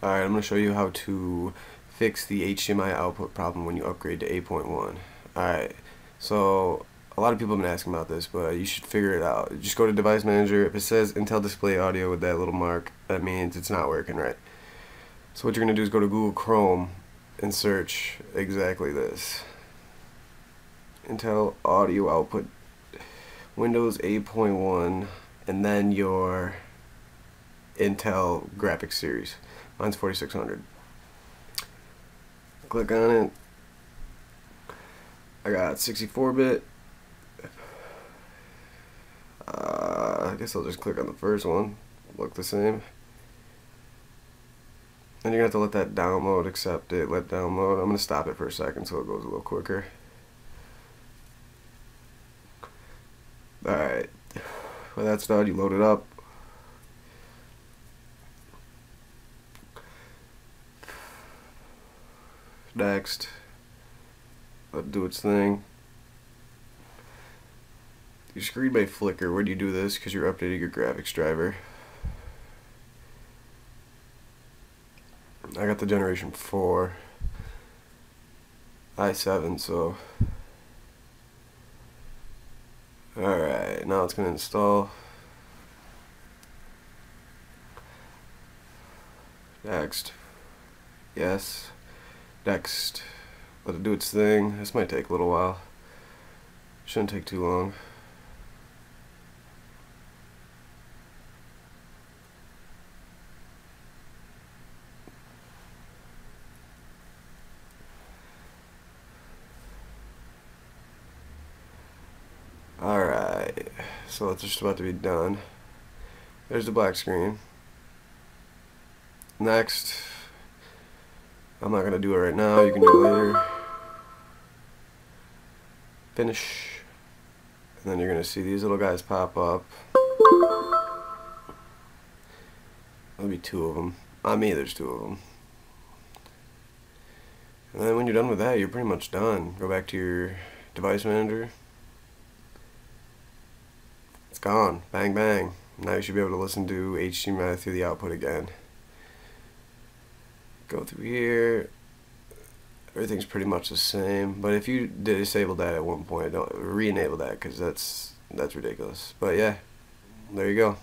Alright, I'm going to show you how to fix the HDMI output problem when you upgrade to 8.1. Alright, so a lot of people have been asking about this, but you should figure it out. Just go to Device Manager. If it says Intel Display Audio with that little mark, that means it's not working right. So what you're going to do is go to Google Chrome and search exactly this. Intel Audio Output Windows 8.1, and then your Intel Graphics Series. Mine's 4600. Click on it. I got 64-bit. I guess I'll just click on the first one. Look the same. Then you're going to have to let that download, accept it, let download. I'm going to stop it for a second so it goes a little quicker. Alright. Well, that's done. You load it up. Next, let it do its thing. Your screen may flicker when you do this because you're updating your graphics driver. I got the generation 4 i7, so alright, now it's gonna install. Next, yes. Next, let it do its thing. This might take a little while. Shouldn't take too long. Alright, so it's just about to be done. There's the black screen. Next. I'm not going to do it right now, you can do it later. Finish. And then you're going to see these little guys pop up. There'll be two of them. On me, there's two of them. And then when you're done with that, you're pretty much done. Go back to your device manager. It's gone. Bang, bang. Now you should be able to listen to HDMI through the output again. Go through here, everything's pretty much the same, but if you disabled that at one point, don't re-enable that because that's ridiculous. But yeah, there you go.